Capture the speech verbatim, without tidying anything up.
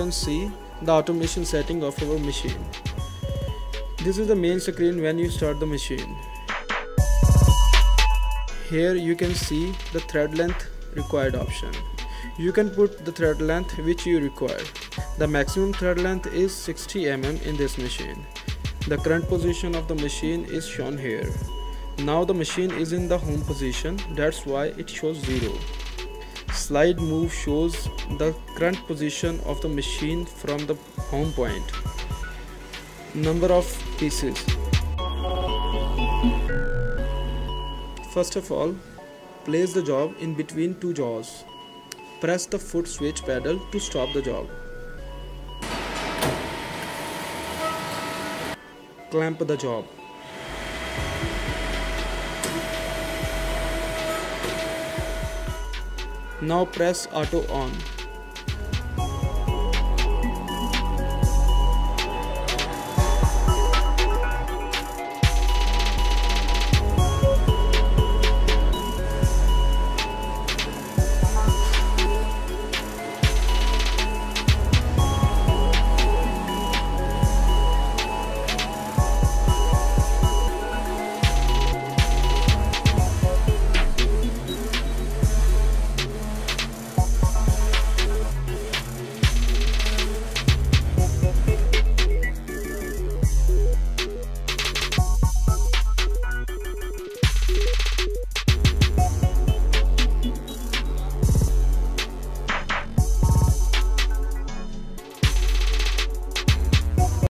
can see the automation setting of our machine. This is the main screen when you start the machine. Here you can see the thread length required option. You can put the thread length which you require. The maximum thread length is sixty millimeters in this machine. The current position of the machine is shown here. Now the machine is in the home position, that's why it shows zero. Slide move shows the current position of the machine from the home point. Number of pieces. First of all, place the job in between two jaws. Press the foot switch pedal to stop the job. Clamp the job. Now press auto on.